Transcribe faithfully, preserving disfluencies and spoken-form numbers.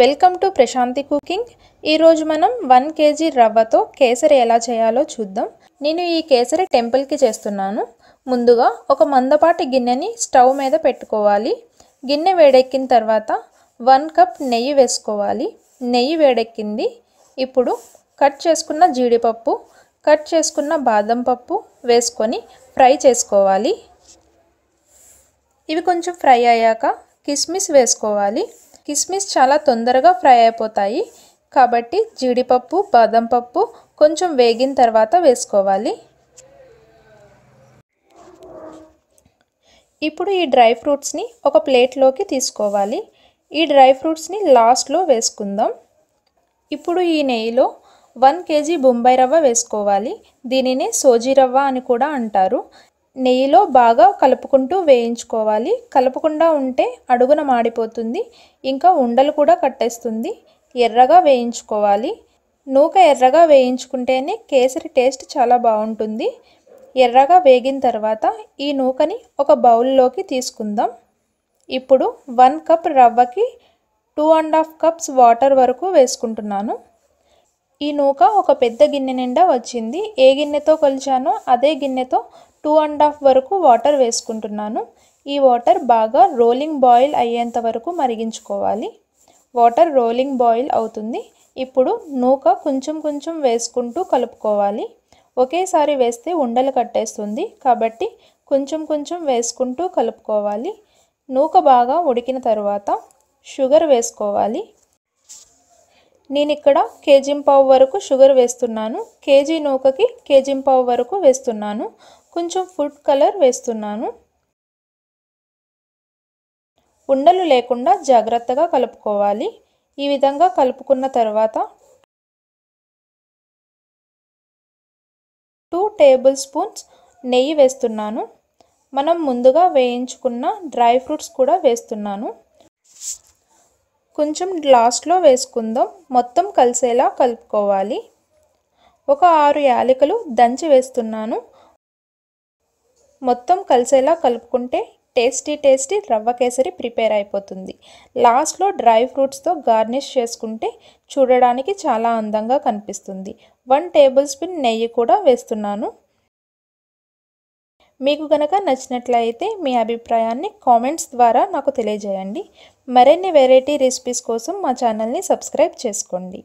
Welcome to Prashanti cooking. ఈరోజు మనం one KG రవ్వతో కేసరి ఎలా చేయాలో చూద్దాం. నేను ఈ కేసరి టెంపుల్కి చేస్తున్నాను. ముందుగా ఒక మందపాటి గిన్నెని స్టవ్ మీద పెట్టుకోవాలి. గిన్నె వేడెక్కిన తర్వాత వన్ కప్ నెయ్యి వేసుకోవాలి. నెయ్యి వేడెక్కింది. ఇప్పుడు కట్ చేసుకున్న జీడిపప్పు, కట్ చేసుకున్న బాదం పప్పు వేసుకొని ఫ్రై చేసుకోవాలి. ఇవి కొంచెం ఫ్రై అయ్యాక కిస్మిస్ వేసుకోవాలి. కిస్మిస్ చాలా తొందరగా ఫ్రై అయిపోతాయి కాబట్టి జీడిపప్పు, బాదం పప్పు కొంచెం వేగిన తర్వాత వేసుకోవాలి. ఇప్పుడు ఈ డ్రై ఫ్రూట్స్ని ఒక ప్లేట్లోకి తీసుకోవాలి. ఈ డ్రై ఫ్రూట్స్ని లాస్ట్లో వేసుకుందాం. ఇప్పుడు ఈ నెయ్యిలో వన్ కేజీ బొంబాయి రవ్వ వేసుకోవాలి. దీనిని సోజీ రవ్వ అని కూడా అంటారు. నెయ్యిలో బాగా కలుపుకుంటూ వేయించుకోవాలి. కలపకుండా ఉంటే అడుగున మాడిపోతుంది, ఇంకా ఉండలు కూడా కట్టేస్తుంది. ఎర్రగా వేయించుకోవాలి. నూక ఎర్రగా వేయించుకుంటేనే కేసరి టేస్ట్ చాలా బాగుంటుంది. ఎర్రగా వేగిన తర్వాత ఈ నూకని ఒక బౌల్లోకి తీసుకుందాం. ఇప్పుడు వన్ కప్ రవ్వకి two and half cups water వరకు వేసుకుంటున్నాను. ఈ నూక ఒక పెద్ద గిన్నె నిండా వచ్చింది. ఏ గిన్నెతో కొలిచానో అదే గిన్నెతో టూ అండ్ హాఫ్ వరకు వాటర్ వేసుకుంటున్నాను. ఈ వాటర్ బాగా రోలింగ్ బాయిల్ అయ్యేంత వరకు మరిగించుకోవాలి. వాటర్ రోలింగ్ బాయిల్ అవుతుంది. ఇప్పుడు నూక కొంచెం కొంచెం వేసుకుంటూ కలుపుకోవాలి. ఒకేసారి వేస్తే ఉండలు కట్టేస్తుంది కాబట్టి కొంచెం కొంచెం వేసుకుంటూ కలుపుకోవాలి. నూక బాగా ఉడికిన తర్వాత షుగర్ వేసుకోవాలి. నేను ఇక్కడ కేజీంపావు వరకు షుగర్ వేస్తున్నాను. కేజీ నూకకి కేజీంపావు వరకు వేస్తున్నాను. కొంచెం ఫుడ్ కలర్ వేస్తున్నాను. ఉండలు లేకుండా జాగ్రత్తగా కలుపుకోవాలి. ఈ విధంగా కలుపుకున్న తర్వాత టూ టేబుల్ స్పూన్స్ నెయ్యి వేస్తున్నాను. మనం ముందుగా వేయించుకున్న డ్రై ఫ్రూట్స్ కూడా వేస్తున్నాను. కొంచెం లాస్ట్లో వేసుకుందాం. మొత్తం కలిసేలా కలుపుకోవాలి. ఒక ఆరు యాలకులు దంచి వేస్తున్నాను. మొత్తం కలిసేలా కలుపుకుంటే టేస్టీ టేస్టీ రవ్వ కేసరి ప్రిపేర్ అయిపోతుంది. లాస్ట్లో డ్రై ఫ్రూట్స్తో గార్నిష్ చేసుకుంటే చూడడానికి చాలా అందంగా కనిపిస్తుంది. వన్ టేబుల్ స్పూన్ నెయ్యి కూడా వేస్తున్నాను. మీకు కనుక నచ్చినట్లయితే మీ అభిప్రాయాన్ని కామెంట్స్ ద్వారా నాకు తెలియజేయండి. మరిన్ని వెరైటీ రెసిపీస్ కోసం మా ఛానల్ని సబ్స్క్రైబ్ చేసుకోండి.